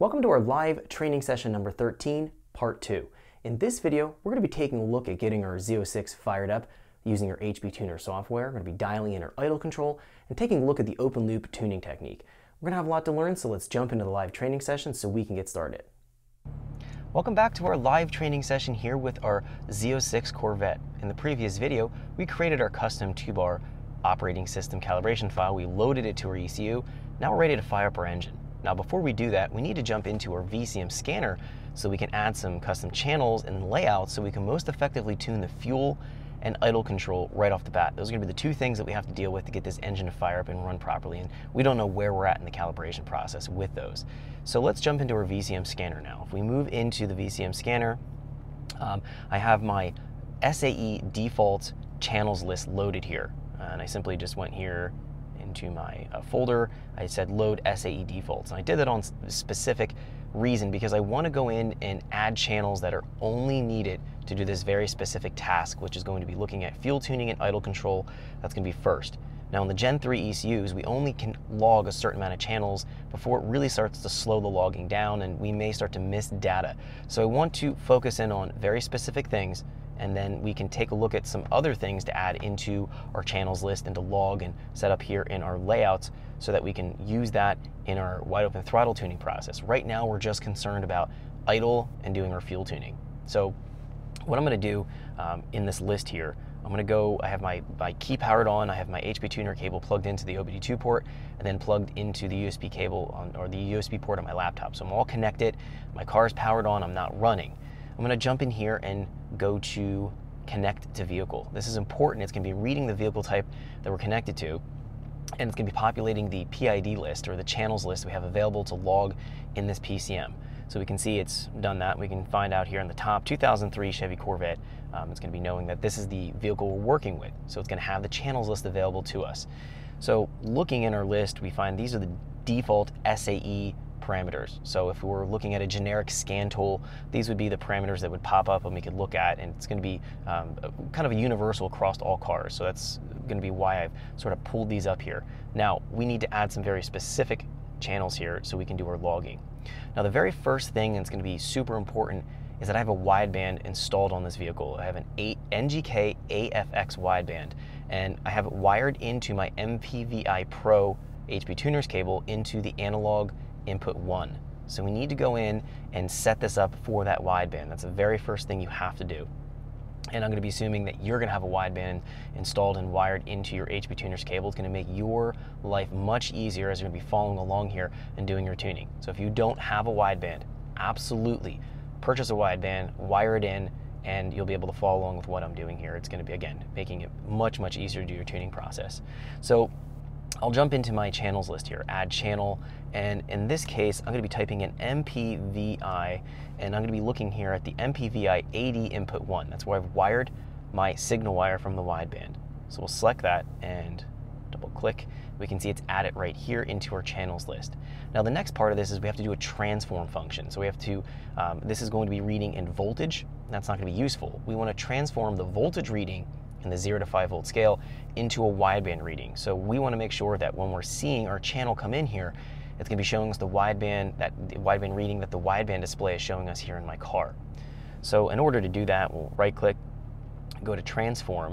Welcome to our live training session number 13, part 2. In this video, we're going to be taking a look at getting our Z06 fired up using our HP Tuner software. We're going to be dialing in our idle control and taking a look at the open loop tuning technique. We're going to have a lot to learn, so let's jump into the live training session so we can get started. Welcome back to our live training session here with our Z06 Corvette. In the previous video, we created our custom 2-bar operating system calibration file. We loaded it to our ECU. Now we're ready to fire up our engine. Now, before we do that, we need to jump into our VCM scanner so we can add some custom channels and layouts so we can most effectively tune the fuel and idle control right off the bat. Those are going to be the two things that we have to deal with to get this engine to fire up and run properly, and we don't know where we're at in the calibration process with those. So let's jump into our VCM scanner now. If we move into the VCM scanner, I have my SAE default channels list loaded here, and I simply just went here into my folder. I said load SAE defaults, and I did that on a specific reason because I want to go in and add channels that are only needed to do this very specific task, which is going to be looking at fuel tuning and idle control. That's going to be first. Now, in the Gen 3 ECUs, we only can log a certain amount of channels before it really starts to slow the logging down, and we may start to miss data. So I want to focus in on very specific things, and then we can take a look at some other things to add into our channels list and to log and set up here in our layouts so that we can use that in our wide open throttle tuning process. Right now, we're just concerned about idle and doing our fuel tuning. So what I'm gonna do in this list here, I'm gonna go, I have my key powered on, I have my HP Tuner cable plugged into the OBD2 port and then plugged into the USB cable or the USB port on my laptop. So I'm all connected, my car's powered on, I'm not running. I'm gonna jump in here and go to connect to vehicle. This is important. It's gonna be reading the vehicle type that we're connected to, and it's gonna be populating the PID list or the channels list we have available to log in this PCM. So we can see it's done that. We can find out here in the top 2003 Chevy Corvette. It's gonna be knowing that this is the vehicle we're working with. So it's gonna have the channels list available to us. So looking in our list, we find these are the default SAE parameters. So if we were looking at a generic scan tool, these would be the parameters that would pop up and we could look at, and it's going to be kind of a universal across all cars. So that's going to be why I've sort of pulled these up here. Now we need to add some very specific channels here so we can do our logging. Now the very first thing that's going to be super important is that I have a wideband installed on this vehicle. I have an NGK AFX wideband, and I have it wired into my MPVI Pro HP Tuners cable into the analog input 1. So we need to go in and set this up for that wideband. That's the very first thing you have to do. And I'm going to be assuming that you're going to have a wideband installed and wired into your HP Tuners cable. It's going to make your life much easier as you're going to be following along here and doing your tuning. So if you don't have a wideband, absolutely purchase a wideband, wire it in, and you'll be able to follow along with what I'm doing here. It's going to be, again, making it much, much easier to do your tuning process. So I'll jump into my channels list here, add channel, and in this case, I'm going to be typing in MPVI, and I'm going to be looking here at the MPVI 80 input 1. That's where I've wired my signal wire from the wideband. So we'll select that and double click. We can see it's added right here into our channels list. Now the next part of this is we have to do a transform function. So we have to, this is going to be reading in voltage. That's not going to be useful. We want to transform the voltage reading in the 0 to 5 volt scale into a wideband reading. So we want to make sure that when we're seeing our channel come in here, it's going to be showing us the wideband, that the wideband reading that the wideband display is showing us here in my car. So in order to do that, we'll right click, go to transform,